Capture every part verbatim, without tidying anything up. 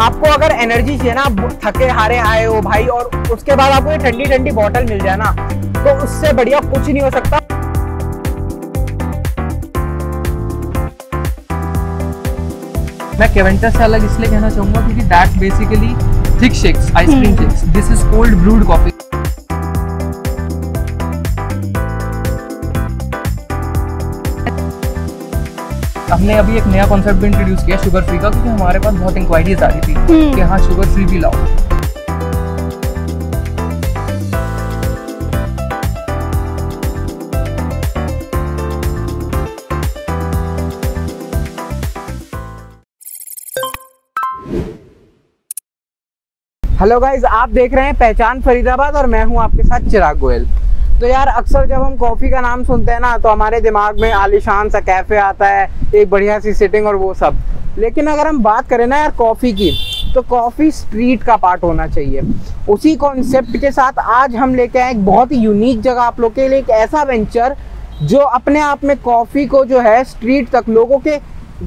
आपको अगर एनर्जी चाहिए ना, थके हारे आए हो भाई, और उसके बाद आपको ये ठंडी ठंडी बॉटल मिल जाए ना, तो उससे बढ़िया कुछ नहीं हो सकता। मैं केवेंटर से अलग इसलिए कहना चाहूंगा क्योंकि that's basically thick shakes, ice cream shakes, this is cold brewed coffee. हमने अभी एक नया कॉन्सेप्ट भी इंट्रोड्यूस किया शुगर फ्री का, क्योंकि हमारे पास बहुत इंक्वायरीज आ रही थी कि हाँ शुगर फ्री भी लाओ। हेलो गाइज, आप देख रहे हैं पहचान फरीदाबाद और मैं हूं आपके साथ चिराग गोयल। तो यार अक्सर जब हम कॉफ़ी का नाम सुनते हैं ना, तो हमारे दिमाग में आलीशान सा कैफ़े आता है, एक बढ़िया सी सिटिंग और वो सब। लेकिन अगर हम बात करें ना यार कॉफ़ी की, तो कॉफ़ी स्ट्रीट का पार्ट होना चाहिए। उसी कॉन्सेप्ट के साथ आज हम लेके आए एक बहुत ही यूनिक जगह आप लोग के लिए, एक ऐसा वेंचर जो अपने आप में कॉफ़ी को जो है स्ट्रीट तक, लोगों के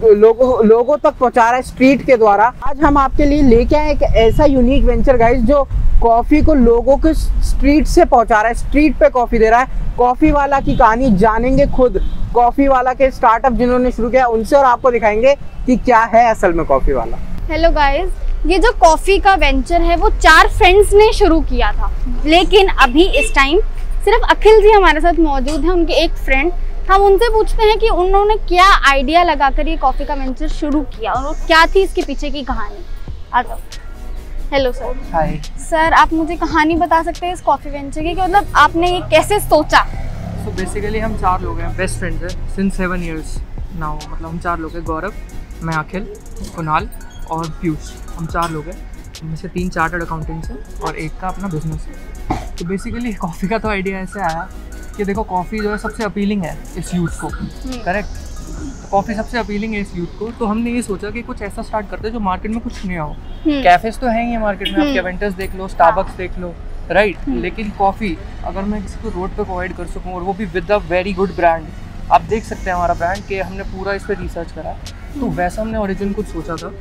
लोगों लोगों तक पहुंचा रहा है स्ट्रीट के द्वारा। आज हम आपके लिए लेके आए एक ऐसा यूनिक वेंचर गाइस जो कॉफ़ी को लोगों के स्ट्रीट से पहुंचा रहा है, स्ट्रीट पे कॉफ़ी दे रहा है। कॉफ़ी वाला की कहानी जानेंगे खुद, कॉफ़ी वाला के स्टार्टअप जिन्होंने शुरू किया उनसे, और आपको दिखाएंगे कि क्या है असल में कॉफ़ी वाला। हेलो गाइस, ये जो कॉफ़ी का वेंचर है वो चार फ्रेंड्स ने शुरू किया था, लेकिन अभी इस टाइम सिर्फ अखिल जी हमारे साथ मौजूद हैं, उनके एक फ्रेंड। हम उनसे पूछते हैं कि उन्होंने क्या आइडिया लगाकर ये कॉफ़ी का वेंचर शुरू किया और क्या थी इसके पीछे की कहानी। आ जाओ। Hello sir. हाय सर, आप मुझे कहानी बता सकते हैं इस कॉफ़ी वेंचर की, मतलब आपने ये कैसे सोचा? सो बेसिकली हम चार लोग हैं, बेस्ट फ्रेंड्स हैं सिंस सेवन ईयर्स नाउ। मतलब हम चार लोग हैं, गौरव, मैं अखिल, कुनाल और पीयूष। हम चार लोग हैं, उनमें से तीन चार्टर्ड अकाउंटेंट्स हैं और एक का अपना बिजनेस है। तो बेसिकली कॉफ़ी का तो आइडिया ऐसे आया कि देखो कॉफ़ी जो है सबसे अपीलिंग है इस यूथ को, करेक्ट? कॉफ़ी सबसे अपीलिंग है इस यूथ को, तो हमने ये सोचा कि कुछ ऐसा स्टार्ट करते हैं जो मार्केट में कुछ नया हो। कैफेज तो हैं ही मार्केट में, आप केवेंटर्स देख लो, स्टारबक्स देख लो, राइट? लेकिन कॉफ़ी अगर मैं किसी को रोड पे प्रोवाइड कर सकूँ, और वो भी with a very good brand. आप देख सकते हैं हमारा ब्रांड कि हमने पूरा इस पर रिसर्च करा। तो वैसा हमने ओरिजिन कुछ सोचा था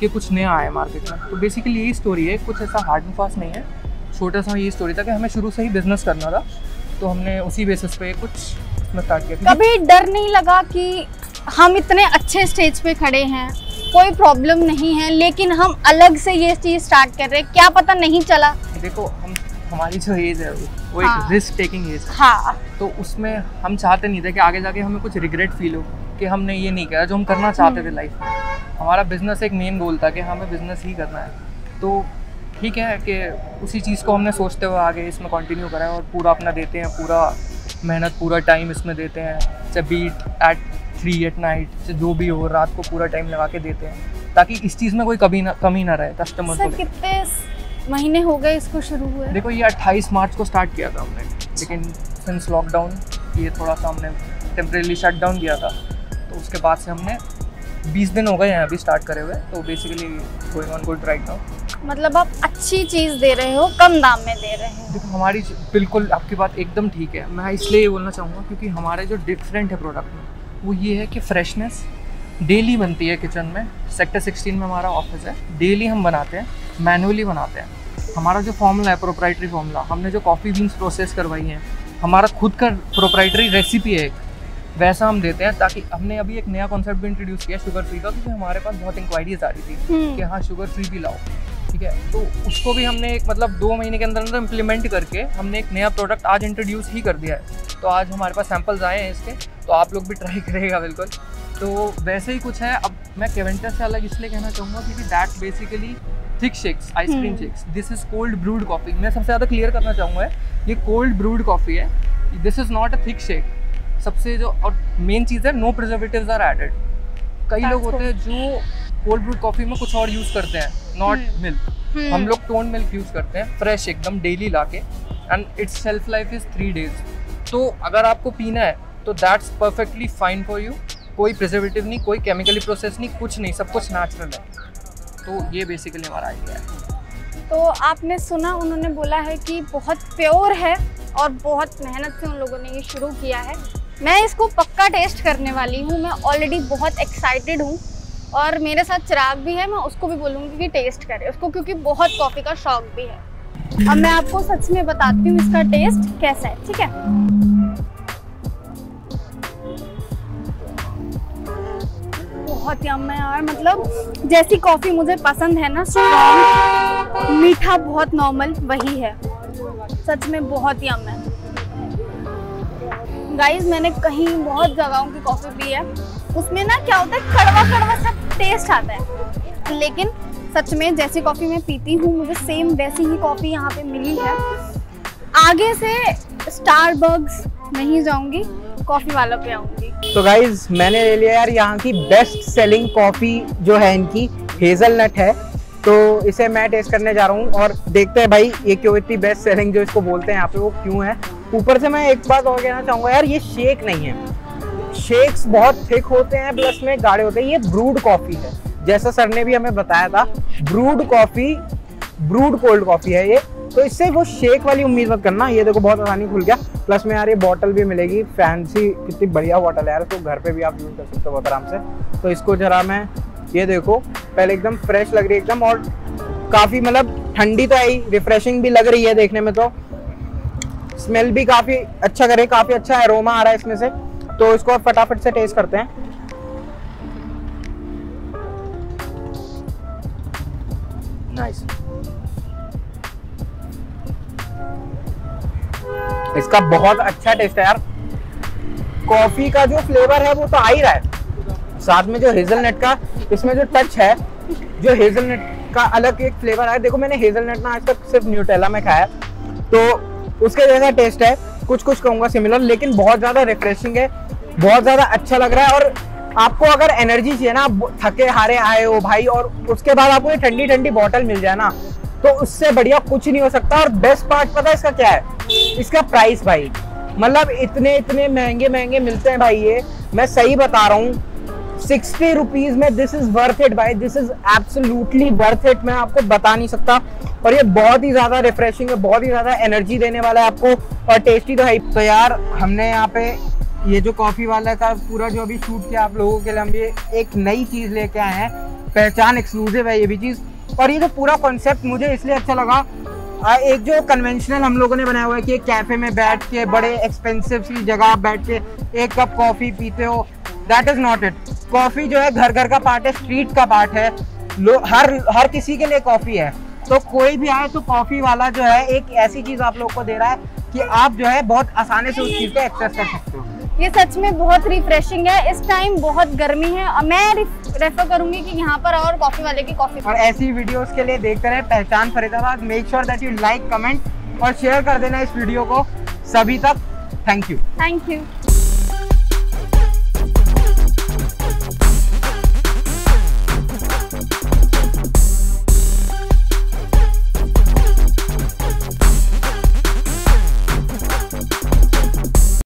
कि कुछ नया आया मार्केट में। तो बेसिकली यही स्टोरी है, कुछ ऐसा हार्ड एंड फास्ट नहीं है। छोटा सा ये स्टोरी था कि हमें शुरू से ही बिजनेस करना था, तो हमने उसी बेसिस पे कुछ स्टार्ट किया। कभी डर नहीं लगा कि हम इतने अच्छे स्टेज पे खड़े हैं, कोई प्रॉब्लम नहीं है, लेकिन हम अलग से ये चीज़ स्टार्ट कर रहे हैं, क्या पता नहीं चला? देखो हम हमारी जो एज है वो हाँ। एक रिस्क टेकिंग एज है, हाँ। तो उसमें हम चाहते नहीं थे कि आगे जाके हमें कुछ रिग्रेट फील हो कि हमने ये नहीं किया जो हम करना चाहते थे लाइफ में। हमारा बिजनेस एक मेन गोल था कि हमें बिजनेस ही करना है, तो ठीक है कि उसी चीज़ को हमने सोचते हुए आगे इसमें कंटिन्यू करा है और पूरा अपना देते हैं, पूरा मेहनत, पूरा टाइम इसमें देते हैं। चाहे beat at three at night से जो भी हो, रात को पूरा टाइम लगा के देते हैं ताकि इस चीज़ में कोई कभी ना कमी ना रहे कस्टमर को। कितने महीने हो गए इसको शुरू हुए? देखो ये अट्ठाईस मार्च को स्टार्ट किया था हमने, लेकिन सिंस लॉकडाउन ये थोड़ा सा हमने टेम्परेली शट डाउन किया था, तो उसके बाद से हमने बीस दिन हो गए हैं अभी स्टार्ट करे हुए। तो basically going on good right now. मतलब आप अच्छी चीज़ दे रहे हो, कम दाम में दे रहे हो। देखो हमारी बिल्कुल आपकी बात एकदम ठीक है, मैं इसलिए ये बोलना चाहूँगा क्योंकि हमारे जो डिफरेंट है प्रोडक्ट में वो ये है कि फ्रेशनेस डेली बनती है किचन में। सेक्टर सिक्सटीन में हमारा ऑफिस है, डेली हम बनाते हैं, मैनुअली बनाते हैं। हमारा जो फॉर्मूला है प्रोप्राइटरी फॉर्मूला, हमने जो कॉफ़ी बीन्स प्रोसेस करवाई हैं, हमारा खुद का प्रोप्राइटरी रेसिपी है, वैसा हम देते हैं। ताकि हमने अभी एक नया कॉन्सेप्ट भी इंट्रोड्यूस किया शुगर फ्री का, क्योंकि हमारे पास बहुत इंक्वायरीज आ रही थी कि हाँ शुगर फ्री भी लाओ, ठीक है? तो उसको भी हमने एक मतलब दो महीने के अंदर अंदर इम्प्लीमेंट करके हमने एक नया प्रोडक्ट आज इंट्रोड्यूस ही कर दिया है। तो आज हमारे पास सैम्पल्स आए हैं इसके, तो आप लोग भी ट्राई करिएगा बिल्कुल। तो वैसे ही कुछ है। अब मैं केवेंटर से अलग इसलिए कहना चाहूँगा क्योंकि that basically thick shakes, ice cream shakes, this is cold brewed coffee. मैं सबसे ज़्यादा क्लियर करना चाहूँगा, ये कोल्ड ब्रूड कॉफ़ी है, this is not a thick shake. सबसे जो और मेन चीज़ है, नो प्रिजर्वेटिव्स आर एडेड। कई लोग होते हैं जो कोल्ड ब्रू कॉफ़ी में कुछ और यूज़ करते हैं, नॉट मिल्क। हम लोग टोन मिल्क यूज़ करते हैं, फ्रेश एकदम डेली लाके, and its shelf life is three days. तो अगर आपको पीना है तो that's perfectly fine for you. कोई प्रिजर्वेटिव नहीं, कोई केमिकली प्रोसेस नहीं, कुछ नहीं, सब कुछ नेचुरल है। तो ये बेसिकली हमारा आइडिया है। तो आपने सुना, उन्होंने बोला है कि बहुत प्योर है और बहुत मेहनत से उन लोगों ने ये शुरू किया है। मैं इसको पक्का टेस्ट करने वाली हूँ, मैं ऑलरेडी बहुत एक्साइटेड हूँ। और मेरे साथ चिराग भी है, मैं उसको भी बोलूँगी कि टेस्ट करे उसको, क्योंकि बहुत कॉफ़ी का शौक भी है। अब मैं आपको सच में बताती हूँ इसका टेस्ट कैसा है, ठीक है। बहुत यम्मी यार, मतलब जैसी कॉफ़ी मुझे पसंद है ना, स्ट्रॉन्ग, मीठा बहुत नॉर्मल, वही है। सच में बहुत यम्मी है। गाइस मैंने कहीं बहुत जगहों की कॉफ़ी पी है, उसमें ना क्या होता है कड़वा कड़वा सा टेस्ट आता है, लेकिन सच में जैसी कॉफ़ी मैं पीती हूँ मुझे सेम वैसी ही कॉफ़ी यहाँ पे मिली है। आगे से स्टारबक्स नहीं जाऊँगी, कॉफ़ी वाला पे आऊँगी। तो गाइस मैंने ले लिया यार यहाँ की बेस्ट सेलिंग कॉफ़ी जो है इनकी, हेज़लनट है, तो इसे मैं टेस्ट करने जा रहा हूँ और देखते हैं भाई ये क्यों इतनी बेस्ट सेलिंग जो इसको बोलते हैं यहाँ पे वो क्यों है। ऊपर से मैं एक बात और कहना चाहूँगा यार, ये शेक नहीं है, शेक्स बहुत थिक होते हैं प्लस में गाढ़े होते हैं, ये ब्रूड कॉफ़ी है। जैसा सर ने भी हमें बताया था brewed coffee, brewed cold coffee है ये, तो इससे वो शेक वाली उम्मीद मत करना। ये देखो बहुत आसानी खुल गया, प्लस में यार ये बॉटल भी मिलेगी फैंसी, कितनी बढ़िया बॉटल है यार, तो घर पर भी आप यूज़ कर सकते हो बहुत आराम से। तो इसको जरा मैं, ये देखो पहले एकदम फ्रेश लग रही है एकदम, और काफ़ी मतलब ठंडी तो आई, रिफ्रेशिंग भी लग रही है देखने में, तो स्मेल भी काफ़ी अच्छा करे, काफ़ी अच्छा एरोमा आ रहा है इसमें से। तो इसको फटाफट से टेस्ट करते हैं। नाइस, इसका बहुत अच्छा टेस्ट है यार, कॉफी का जो फ्लेवर है वो तो आ ही रहा है, साथ में जो हेज़लनट का इसमें जो टच है, जो हेज़लनट का अलग एक फ्लेवर है। देखो मैंने हेज़लनट ना आज तक सिर्फ न्यूटेला में खाया, तो उसके जैसा टेस्ट है, कुछ कुछ कहूँगा सिमिलर, लेकिन बहुत ज़्यादा रिफ्रेशिंग है, बहुत ज़्यादा अच्छा लग रहा है। और आपको अगर एनर्जी चाहिए ना, आप थके हारे आए हो भाई, और उसके बाद आपको ये ठंडी ठंडी बॉटल मिल जाए ना, तो उससे बढ़िया कुछ नहीं हो सकता। और बेस्ट पार्ट पता है इसका क्या है, इसका प्राइस भाई, मतलब इतने इतने महंगे महंगे मिलते हैं भाई ये, मैं सही बता रहा हूँ सिक्सटी रुपीज़ में, दिस इज़ वर्थ इट भाई, this is absolutely worth it, मैं आपको बता नहीं सकता। और ये बहुत ही ज़्यादा रिफ्रेशिंग है, बहुत ही ज़्यादा एनर्जी देने वाला है आपको, और टेस्टी तो है। तो यार हमने यहाँ पे ये जो कॉफ़ी वाला का पूरा जो अभी शूट किया आप लोगों के लिए, हम ये एक नई चीज़ लेके आए हैं, पहचान एक्सक्लूसिव है ये भी चीज़। और ये जो पूरा कॉन्सेप्ट मुझे इसलिए अच्छा लगा, एक जो कन्वेंशनल हम लोगों ने बनाया हुआ है कि एक कैफ़े में बैठ के बड़े एक्सपेंसिव सी जगह बैठ के एक कप कॉफ़ी पीते हो, that is not it. Coffee जो है घर घर का पार्ट है, स्ट्रीट का पार्ट है, हर हर किसी के लिए कॉफ़ी है। तो कोई भी आए तो कॉफ़ी वाला जो है एक ऐसी चीज़ आप लोग को दे रहा है कि आप जो है बहुत आसानी से उस चीज़ को एक्सेस कर सकते हो। ये सच में बहुत रिफ्रेशिंग है, इस टाइम बहुत गर्मी है, और मैं रेफर करूंगी कि यहाँ पर और कॉफ़ी वाले की कॉफ़ी। और ऐसी वीडियोस के लिए देखते रहे पहचान Faridabad, make sure that you like, comment और शेयर कर देना इस वीडियो को सभी तक। Thank you, thank you.